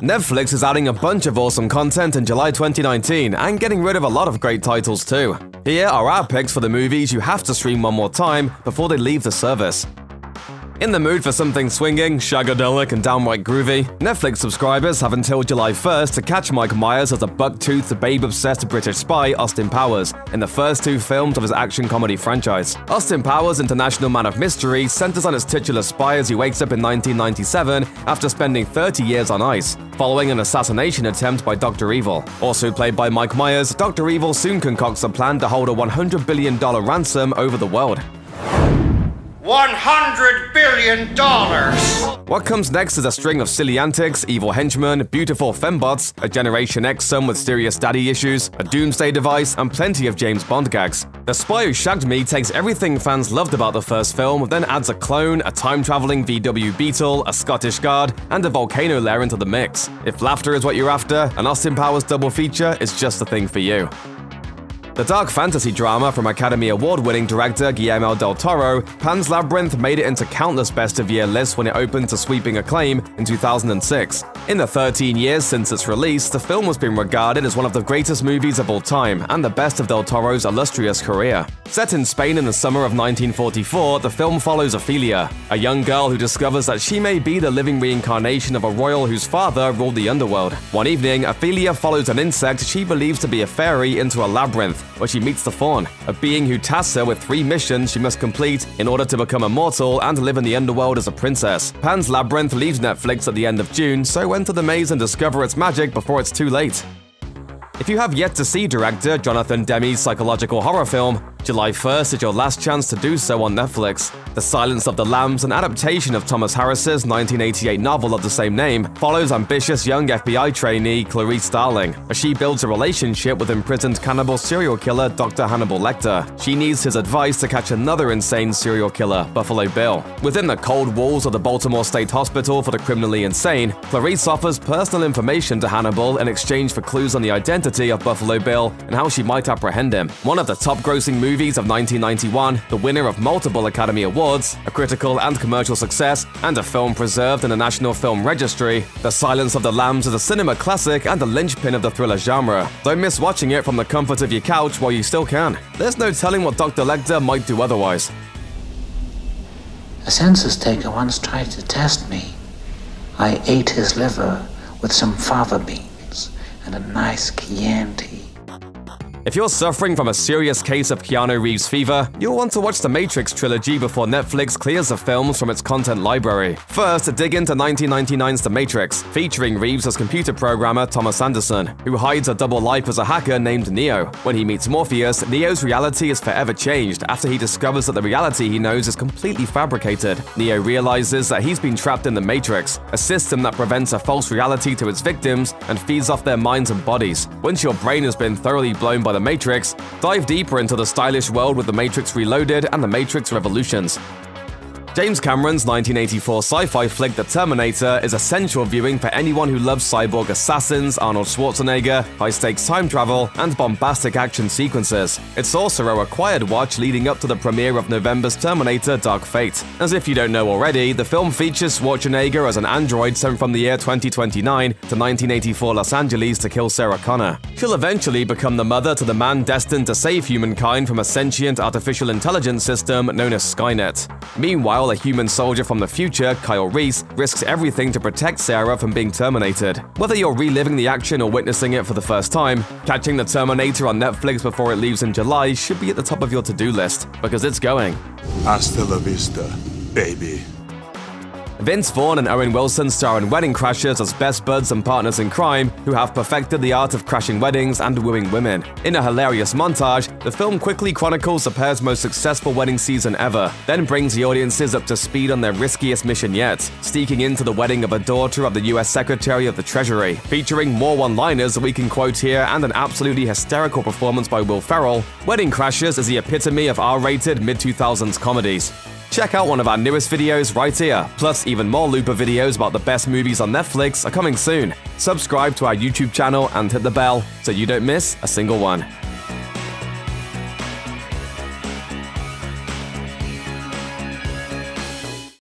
Netflix is adding a bunch of awesome content in July 2019 and getting rid of a lot of great titles too. Here are our picks for the movies you have to stream one more time before they leave the service. In the mood for something swinging, shagadelic, and downright groovy, Netflix subscribers have until July 1st to catch Mike Myers as a buck-toothed, babe-obsessed British spy, Austin Powers, in the first two films of his action comedy franchise. Austin Powers' International Man of Mystery centers on his titular spy as he wakes up in 1997 after spending 30 years on ice, following an assassination attempt by Dr. Evil. Also played by Mike Myers, Dr. Evil soon concocts a plan to hold a $100 billion ransom over the world. $100 billion! What comes next is a string of silly antics, evil henchmen, beautiful fembots, a Generation X son with serious daddy issues, a doomsday device, and plenty of James Bond gags. The Spy Who Shagged Me takes everything fans loved about the first film, then adds a clone, a time-traveling VW Beetle, a Scottish guard, and a volcano lair into the mix. If laughter is what you're after, an Austin Powers double feature is just the thing for you. The dark fantasy drama from Academy Award-winning director Guillermo del Toro, Pan's Labyrinth made it into countless best-of-year lists when it opened to sweeping acclaim in 2006. In the 13 years since its release, the film has been regarded as one of the greatest movies of all time and the best of del Toro's illustrious career. Set in Spain in the summer of 1944, the film follows Ophelia, a young girl who discovers that she may be the living reincarnation of a royal whose father ruled the underworld. One evening, Ophelia follows an insect she believes to be a fairy into a labyrinth, where she meets the Faun, a being who tasks her with 3 missions she must complete in order to become immortal and live in the underworld as a princess. Pan's Labyrinth leaves Netflix at the end of June, so enter the maze and discover its magic before it's too late. If you have yet to see director Jonathan Demme's psychological horror film, July 1st is your last chance to do so on Netflix. The Silence of the Lambs, an adaptation of Thomas Harris's 1988 novel of the same name, follows ambitious young FBI trainee Clarice Starling as she builds a relationship with imprisoned cannibal serial killer Dr. Hannibal Lecter. She needs his advice to catch another insane serial killer, Buffalo Bill. Within the cold walls of the Baltimore State Hospital for the Criminally Insane, Clarice offers personal information to Hannibal in exchange for clues on the identity of Buffalo Bill and how she might apprehend him. One of the top-grossing movies of 1991, the winner of multiple Academy Awards, a critical and commercial success, and a film preserved in the National Film Registry, The Silence of the Lambs is a cinema classic and a linchpin of the thriller genre. Don't miss watching it from the comfort of your couch while you still can. There's no telling what Dr. Lecter might do otherwise. A census taker once tried to test me. I ate his liver with some fava beans and a nice Chianti. If you're suffering from a serious case of Keanu Reeves fever, you'll want to watch The Matrix trilogy before Netflix clears the films from its content library. First, dig into 1999's The Matrix, featuring Reeves as computer programmer Thomas Anderson, who hides a double life as a hacker named Neo. When he meets Morpheus, Neo's reality is forever changed after he discovers that the reality he knows is completely fabricated. Neo realizes that he's been trapped in The Matrix, a system that prevents a false reality to its victims and feeds off their minds and bodies. Once your brain has been thoroughly blown by The Matrix, dive deeper into the stylish world with The Matrix Reloaded and The Matrix Revolutions. James Cameron's 1984 sci-fi flick The Terminator is essential viewing for anyone who loves cyborg assassins, Arnold Schwarzenegger, high-stakes time travel, and bombastic action sequences. It's also a required watch leading up to the premiere of November's Terminator Dark Fate. As if you don't know already, the film features Schwarzenegger as an android sent from the year 2029 to 1984 Los Angeles to kill Sarah Connor. She'll eventually become the mother to the man destined to save humankind from a sentient artificial intelligence system known as Skynet. Meanwhile, a human soldier from the future, Kyle Reese, risks everything to protect Sarah from being terminated. Whether you're reliving the action or witnessing it for the first time, catching The Terminator on Netflix before it leaves in July should be at the top of your to-do list, because it's going. Hasta la vista, baby. Vince Vaughn and Owen Wilson star in Wedding Crashers as best buds and partners in crime who have perfected the art of crashing weddings and wooing women. In a hilarious montage, the film quickly chronicles the pair's most successful wedding season ever, then brings the audiences up to speed on their riskiest mission yet, sneaking into the wedding of a daughter of the US Secretary of the Treasury. Featuring more one-liners that we can quote here and an absolutely hysterical performance by Will Ferrell, Wedding Crashers is the epitome of R-rated mid-2000s comedies. Check out one of our newest videos right here. Plus, even more Looper videos about the best movies on Netflix are coming soon. Subscribe to our YouTube channel and hit the bell so you don't miss a single one.